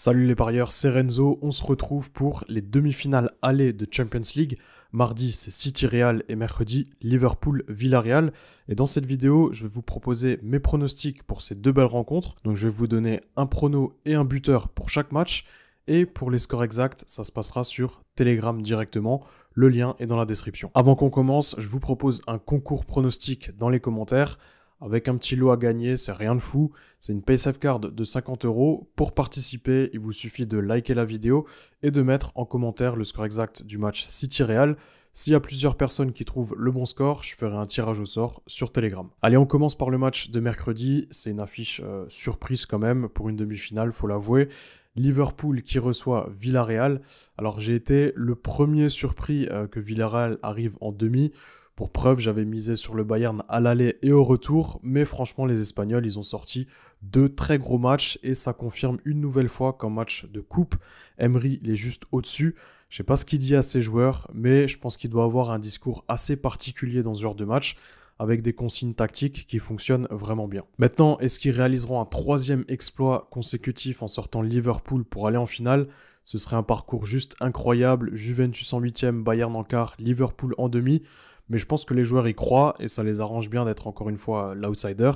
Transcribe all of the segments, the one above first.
Salut les parieurs, c'est Renzo, on se retrouve pour les demi-finales allées de Champions League. Mardi, c'est City-Real et mercredi, Liverpool-Villarreal. Et dans cette vidéo, je vais vous proposer mes pronostics pour ces deux belles rencontres. Donc je vais vous donner un prono et un buteur pour chaque match. Et pour les scores exacts, ça se passera sur Telegram directement. Le lien est dans la description. Avant qu'on commence, je vous propose un concours pronostic dans les commentaires. Avec un petit lot à gagner, c'est rien de fou. C'est une Paysafecard de 50 €. Pour participer, il vous suffit de liker la vidéo et de mettre en commentaire le score exact du match City-Real. S'il y a plusieurs personnes qui trouvent le bon score, je ferai un tirage au sort sur Telegram. Allez, on commence par le match de mercredi. C'est une affiche surprise quand même pour une demi-finale, faut l'avouer. Liverpool qui reçoit Villarreal. Alors j'ai été le premier surpris que Villarreal arrive en demi. Pour preuve, j'avais misé sur le Bayern à l'aller et au retour, mais franchement, les Espagnols, ils ont sorti deux très gros matchs et ça confirme une nouvelle fois qu'en match de coupe, Emery, il est juste au-dessus. Je ne sais pas ce qu'il dit à ses joueurs, mais je pense qu'il doit avoir un discours assez particulier dans ce genre de match, avec des consignes tactiques qui fonctionnent vraiment bien. Maintenant, est-ce qu'ils réaliseront un troisième exploit consécutif en sortant Liverpool pour aller en finale? Ce serait un parcours juste incroyable, Juventus en 8e, Bayern en quart, Liverpool en demi. Mais je pense que les joueurs y croient et ça les arrange bien d'être encore une fois l'outsider.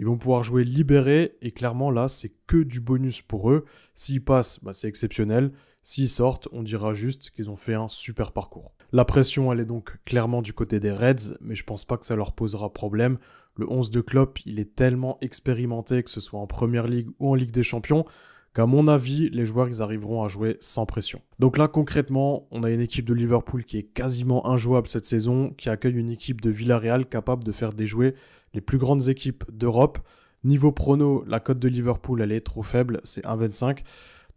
Ils vont pouvoir jouer libérés et clairement là, c'est que du bonus pour eux. S'ils passent, bah, c'est exceptionnel. S'ils sortent, on dira juste qu'ils ont fait un super parcours. La pression, elle est donc clairement du côté des Reds, mais je pense pas que ça leur posera problème. Le 11 de Klopp, il est tellement expérimenté, que ce soit en Première Ligue ou en Ligue des Champions, qu'à mon avis, les joueurs ils arriveront à jouer sans pression. Donc là, concrètement, on a une équipe de Liverpool qui est quasiment injouable cette saison, qui accueille une équipe de Villarreal capable de faire déjouer les plus grandes équipes d'Europe. Niveau prono, la cote de Liverpool, elle est trop faible, c'est 1,25.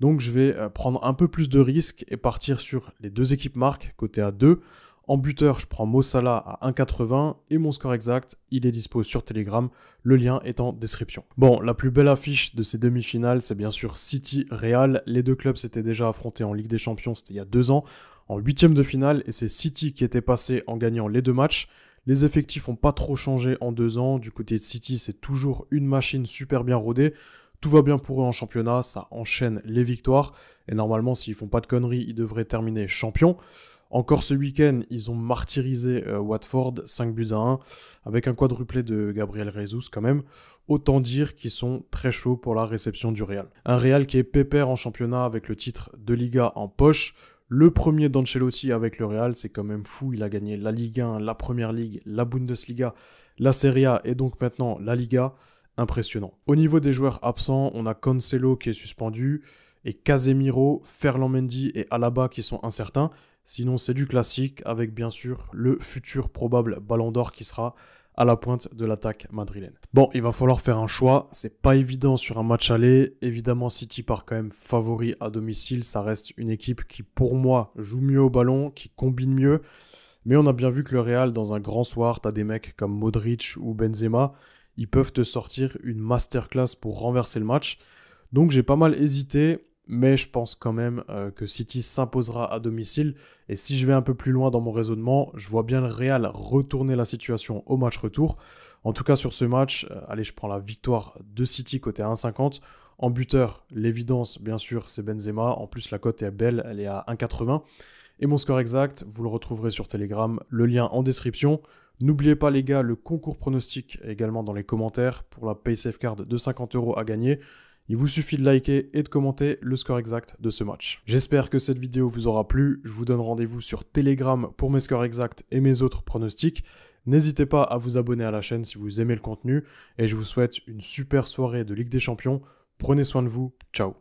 Donc je vais prendre un peu plus de risques et partir sur les deux équipes marques, côté à 2. En buteur, je prends Mossala à 1,80 et mon score exact, il est dispo sur Telegram, le lien est en description. Bon, la plus belle affiche de ces demi-finales, c'est bien sûr City-Real. Les deux clubs s'étaient déjà affrontés en Ligue des Champions, c'était il y a 2 ans, en 8e de finale, et c'est City qui était passé en gagnant les deux matchs. Les effectifs n'ont pas trop changé en 2 ans. Du côté de City, c'est toujours une machine super bien rodée. Tout va bien pour eux en championnat, ça enchaîne les victoires. Et normalement, s'ils font pas de conneries, ils devraient terminer champions. Encore ce week-end, ils ont martyrisé Watford, 5 buts à 1, avec un quadruplé de Gabriel Jesus quand même. Autant dire qu'ils sont très chauds pour la réception du Real. Un Real qui est pépère en championnat avec le titre de Liga en poche. Le premier d'Ancelotti avec le Real, c'est quand même fou. Il a gagné la Ligue 1, la Première Ligue, la Bundesliga, la Serie A et donc maintenant la Liga. Impressionnant. Au niveau des joueurs absents, on a Cancelo qui est suspendu et Casemiro, Ferland Mendy et Alaba qui sont incertains. Sinon, c'est du classique avec bien sûr le futur probable Ballon d'Or qui sera à la pointe de l'attaque madrilène. Bon, il va falloir faire un choix. C'est pas évident sur un match aller. Évidemment, City part quand même favori à domicile. Ça reste une équipe qui, pour moi, joue mieux au ballon, qui combine mieux. Mais on a bien vu que le Real, dans un grand soir, t'as des mecs comme Modric ou Benzema. Ils peuvent te sortir une masterclass pour renverser le match. Donc, j'ai pas mal hésité. Mais je pense quand même que City s'imposera à domicile. Et si je vais un peu plus loin dans mon raisonnement, je vois bien le Real retourner la situation au match retour. En tout cas, sur ce match, allez, je prends la victoire de City côté 1,50. En buteur, l'évidence, bien sûr, c'est Benzema. En plus, la cote est belle, elle est à 1,80. Et mon score exact, vous le retrouverez sur Telegram, le lien en description. N'oubliez pas les gars, le concours pronostic également dans les commentaires pour la Paysafecard de 50 € à gagner. Il vous suffit de liker et de commenter le score exact de ce match. J'espère que cette vidéo vous aura plu. Je vous donne rendez-vous sur Telegram pour mes scores exacts et mes autres pronostics. N'hésitez pas à vous abonner à la chaîne si vous aimez le contenu. Et je vous souhaite une super soirée de Ligue des Champions. Prenez soin de vous. Ciao.